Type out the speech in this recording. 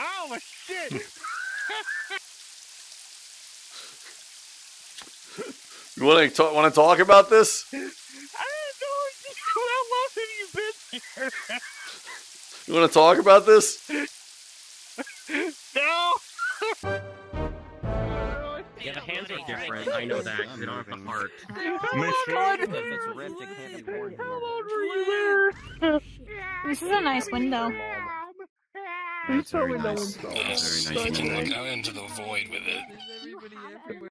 Oh shit! You want to talk about this? I didn't know how long have you been here? You want to talk about this? No. Yeah, the hands are different. I know that. You don't have the heart. How long were you there? This is a nice window. That's very nice. Go into the void with it.